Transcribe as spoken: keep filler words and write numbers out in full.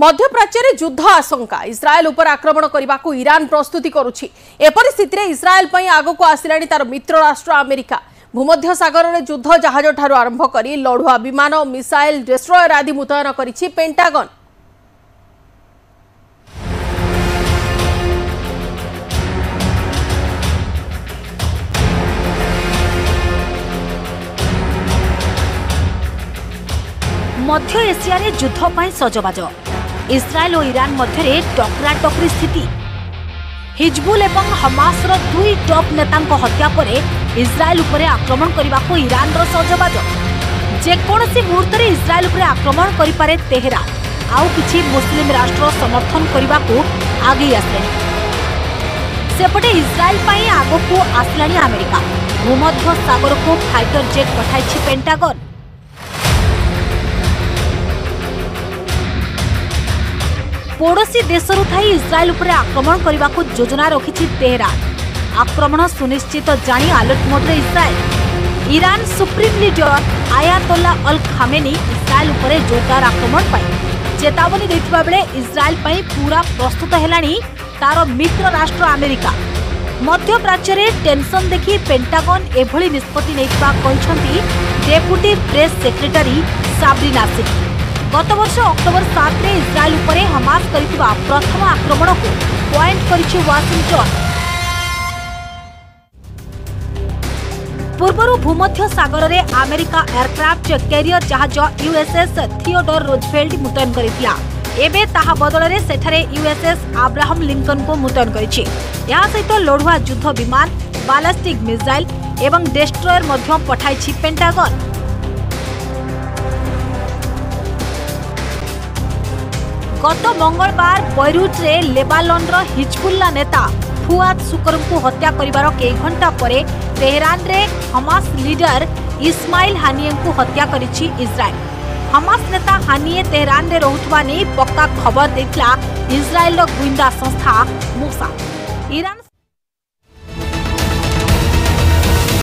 मध्यप्राच्य युद्ध आशंका इस्राएल उपर आक्रमण करने को ईरान प्रस्तुति करुछि। एपरि स्थिति में इस्राएल पई आगो को आसिलाणी तार मित्र राष्ट्र अमेरिका। भूमध्य सागर में युद्ध जहाज ठारू आरंभ करी लढुआ विमान मिसाइल डेस्ट्रॉयर आदि मुतयन करिछि पेंटागन। मध्य एशिया रे युद्ध पई सजबाज इस्राएल और ईरान मध्य टकरा टकरी स्थिति। हिजबुल और हमास दुई टॉप नेता हत्या पर इस्राएल उपरे आक्रमण करने को ईरान सजबाज। जेकोसी मुहूर्त इस्राएल उपरे आक्रमण करे तेहरान आउ किछि मुस्लिम राष्ट्र समर्थन करने को आगे आसे। सेपटे इस्राएल पर आग को आसलानी अमेरिका। भूमध्य सागर को फाइटर जेट पठाई पेंटागन। पड़ोशी देशरू थाई इस्राएल उपरे आक्रमण करने को योजना रखी तेहरान। आक्रमण सुनिश्चित जानी अलर्ट मोड्रे Israel. Iran supreme leader Ayatollah अल खामेनी इस्राएल उपरे जोरदार आक्रमण पर चेतावनी देता बेले इस्राएल पर पूरा प्रस्तुत हेलानी तार मित्र राष्ट्र अमेरिका। मध्यप्राच्य टेंशन देखि पेंटागन एभली निष्पत्ति नेइतबा कहछंती डेपुटी प्रेस सेक्रेटरी साबरीना सिक्की। गत वर्ष अक्टोबर सात में इस्राएल उपरे हमास करथिबा प्रथम आक्रमण को पॉइंट करिछि वाशिंगटन। पूर्व भूमध्य सागर में अमेरिका एयरक्राफ्ट कैरियर जहाज यूएसएस थियोडोर रोजफेल्ट मुतयन करथिला। एबे ताहा बदल में सेठारे यूएसएस आब्राहम लिंकन को मुतयन करिछि। या सहित लढुआ युद्ध विमान बालास्टिक मिसाइल एवं डेस्ट्रॉयर मध्य पठाइछि पेंटागन। गत मंगलवार बैरूट रे लेबानन रो हिजबुल्ला नेता फुआद शुक्र को हत्या करिबार कई घंटा परे तेहरान रे हमास लीडर इस्माइल हानियेह को हत्या करिछि इस्राएल। हमास नेता हानिये तेहरान रे रहुथवा नै पक्का खबर देथिला इस्राएल रो गुइंदा संस्था मोसाद। ईरान